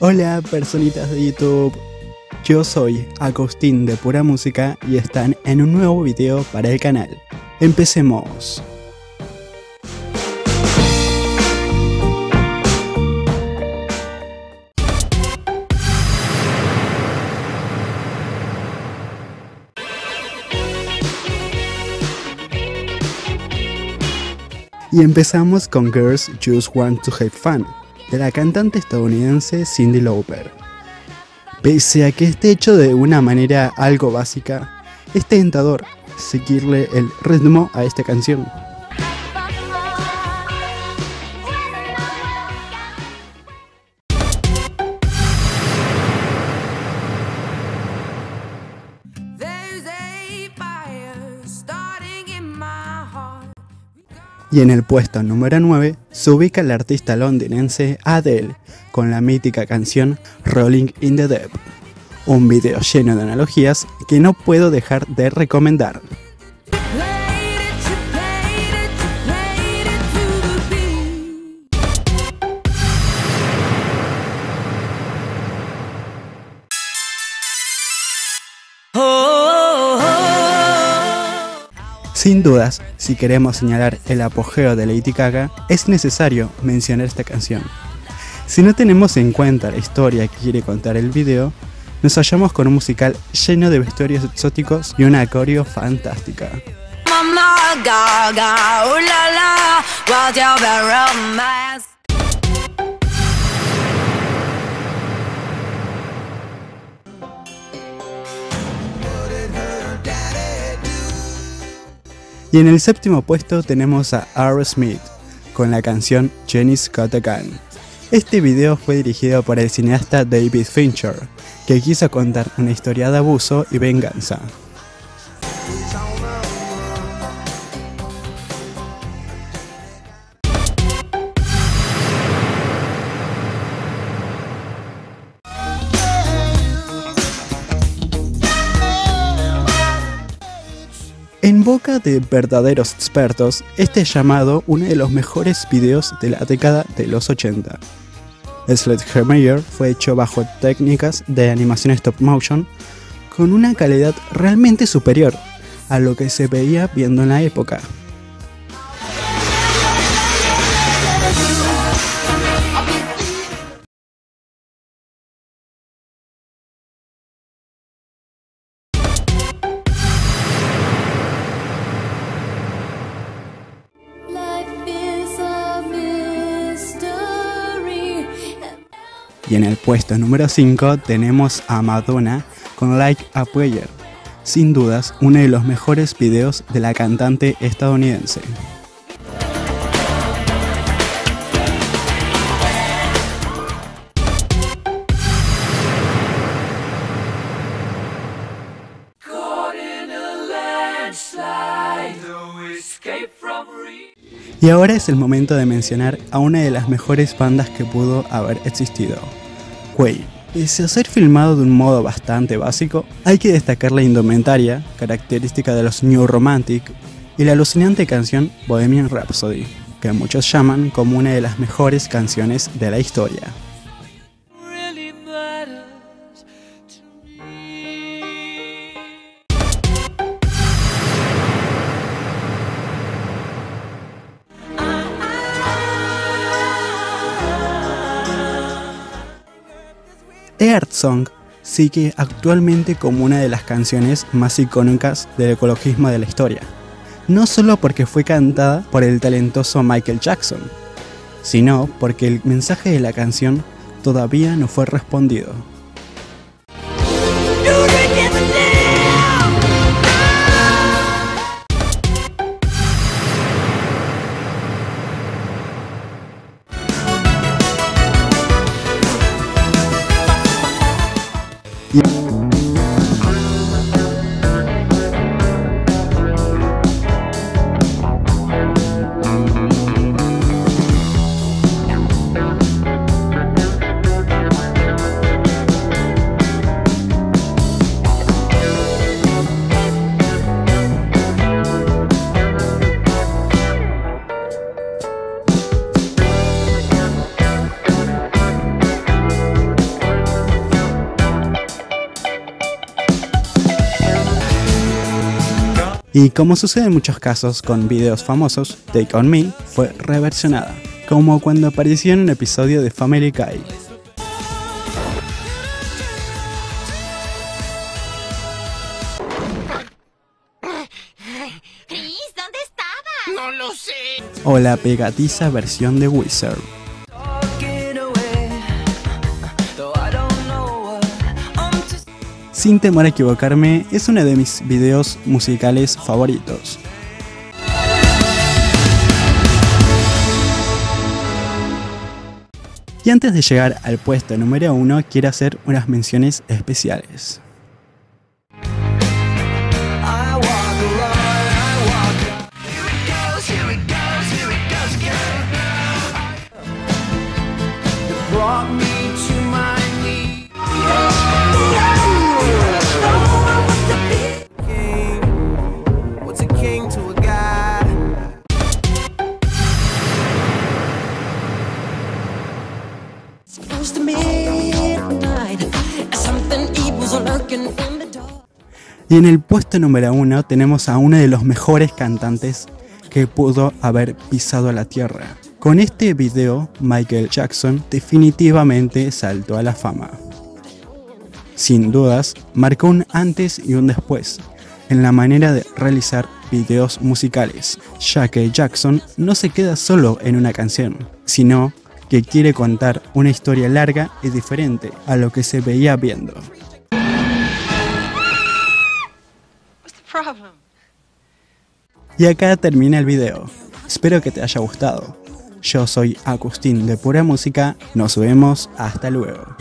Hola personitas de YouTube, yo soy Agustín de Pura Música y están en un nuevo video para el canal. ¡Empecemos! Y empezamos con Girls Just Want To Have Fun, de la cantante estadounidense Cyndi Lauper. Pese a que esté hecho de una manera algo básica, es tentador seguirle el ritmo a esta canción. Y en el puesto número 9 se ubica la artista londinense Adele con la mítica canción Rolling In The Deep, un video lleno de analogías que no puedo dejar de recomendar. Sin dudas, si queremos señalar el apogeo de Lady Gaga, es necesario mencionar esta canción. Si no tenemos en cuenta la historia que quiere contar el video, nos hallamos con un musical lleno de vestuarios exóticos y una coreo fantástica. Y en el séptimo puesto tenemos a Aerosmith con la canción Janie's Got A Gun. Este video fue dirigido por el cineasta David Fincher, que quiso contar una historia de abuso y venganza. En boca de verdaderos expertos, este es llamado uno de los mejores videos de la década de los 80. Sledgehammer fue hecho bajo técnicas de animación stop motion con una calidad realmente superior a lo que se veía viendo en la época. Y en el puesto número 5 tenemos a Madonna con Like a Prayer, sin dudas uno de los mejores videos de la cantante estadounidense. Y ahora es el momento de mencionar a una de las mejores bandas que pudo haber existido, Queen. Pese a ser filmado de un modo bastante básico, hay que destacar la indumentaria, característica de los New Romantic, y la alucinante canción Bohemian Rhapsody, que muchos llaman como una de las mejores canciones de la historia. Earth Song sigue actualmente como una de las canciones más icónicas del ecologismo de la historia, no solo porque fue cantada por el talentoso Michael Jackson, sino porque el mensaje de la canción todavía no fue respondido. y como sucede en muchos casos con videos famosos, Take On Me fue reversionada, como cuando apareció en un episodio de Family Guy. O la pegadiza versión de Wizard. Sin temor a equivocarme, es uno de mis videos musicales favoritos. Y antes de llegar al puesto número 1, quiero hacer unas menciones especiales. Y en el puesto número 1 tenemos a uno de los mejores cantantes que pudo haber pisado la tierra. Con este video, Michael Jackson definitivamente saltó a la fama. Sin dudas, marcó un antes y un después en la manera de realizar videos musicales, ya que Jackson no se queda solo en una canción, sino que quiere contar una historia larga y diferente a lo que se veía viendo. Y acá termina el video. Espero que te haya gustado. Yo soy Agustín de Pura Música. Nos vemos. Hasta luego.